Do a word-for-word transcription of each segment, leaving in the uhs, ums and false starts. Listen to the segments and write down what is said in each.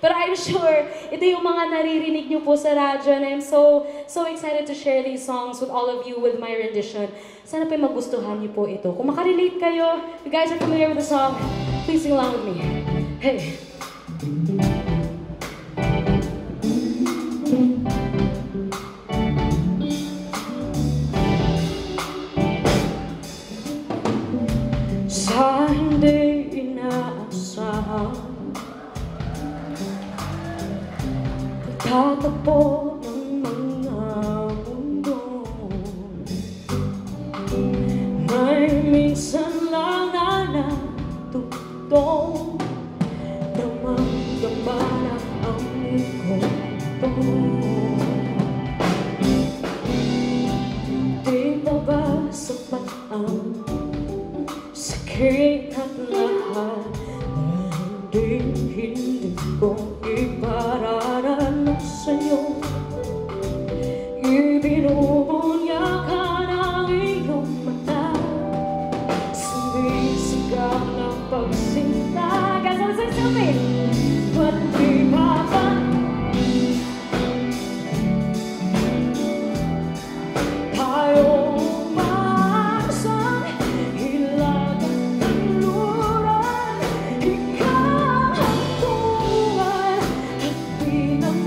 But I'm sure ito yung mga naririnig niyo po sa radyo, and I'm so, so excited to share these songs with all of you with my rendition. Sana pa'y magustuhan niyo po ito. Kung makarelate kayo, if you guys are familiar with the song, please sing along with me. Hey! Sa hindi inaasahan, tatakbo ng mga mundo. May minsan lang na natutong damang-dama na ang mundo. Di pa ba sapat ang sakit at lahat hindi hindi ko ipararanasan sa'yo? Ibinubunya ka ng iyong mata, sumisigaw ng pagsinta. Kasama sa samin, ba't di mapa? Tayo umaksan, hilang ang taluran. Ikaw ang tuwan at pinang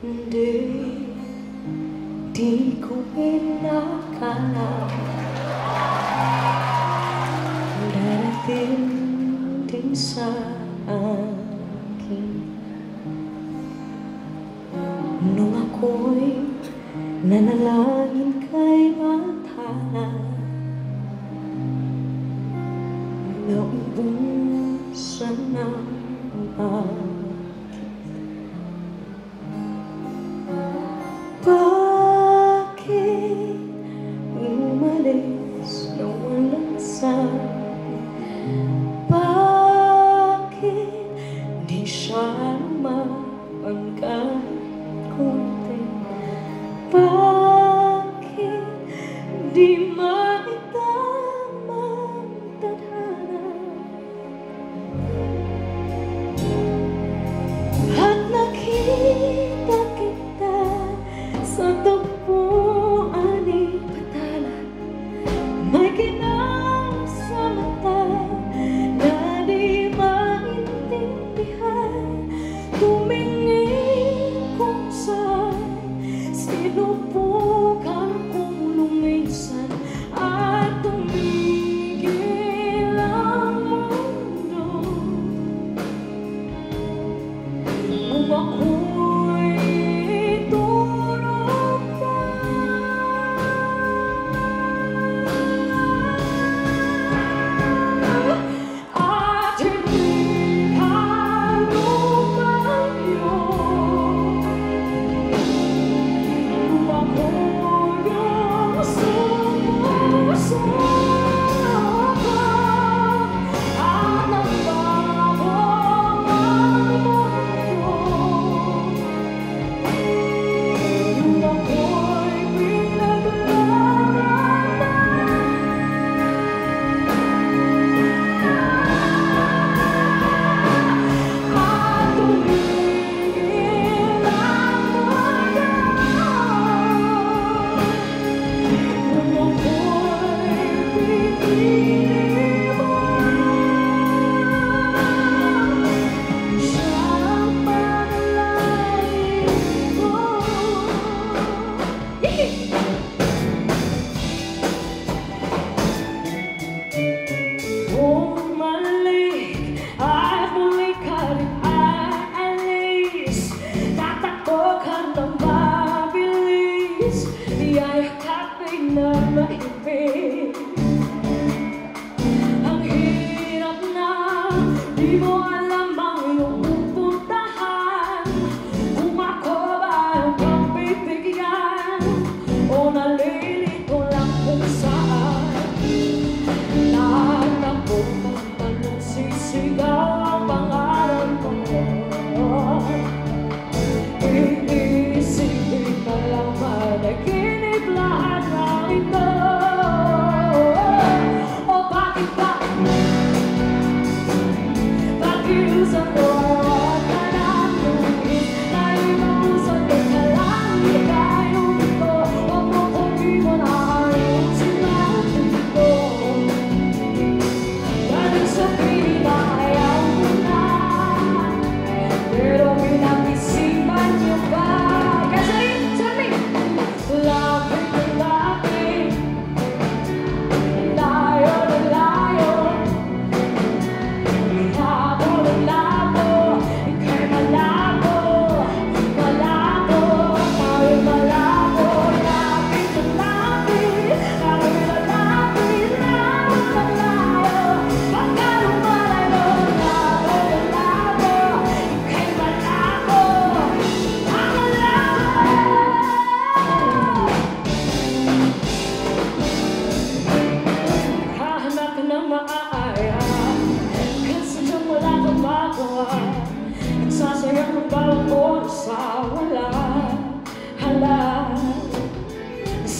Hindi, di ko inakala darating din sa akin. Nung ako'y nanalangin kay Atala, naubusan na ba? Bakit umalis na walang sabi? Bakit di siya naman kahit kunti? Bakit di maitamang tadhana? At nakita kita sa tagpuan ni Atala, may kinang sa mata na di maintindihan. Tumingin kung saan sinubukan kong lumisan, at tumigil ang mundo. Umaku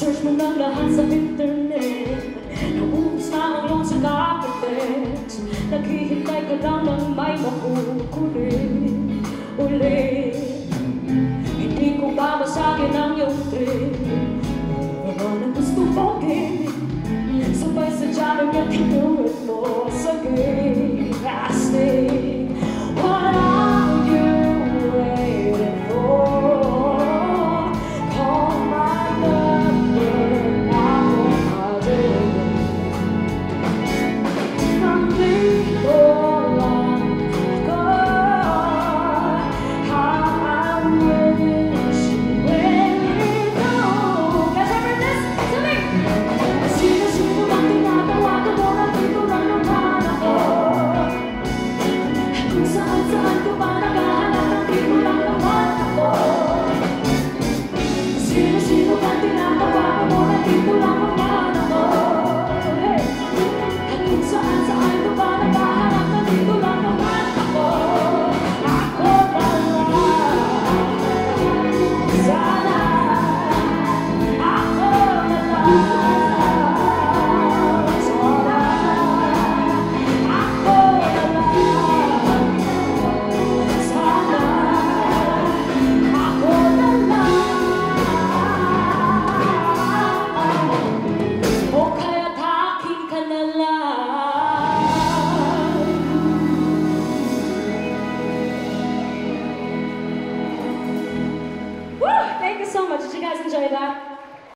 I-search mo ng lahat sa internet, nauusta ang iyong sakapites. Naghihintay ka lang ng may makukulit ulit. Hindi ko ba masagin ang iyong trip? Naman ang gusto mong gig, sabay sa dyan ang yung kinulit mo sa gig. I stay. Thank you so much. Did you guys enjoy that?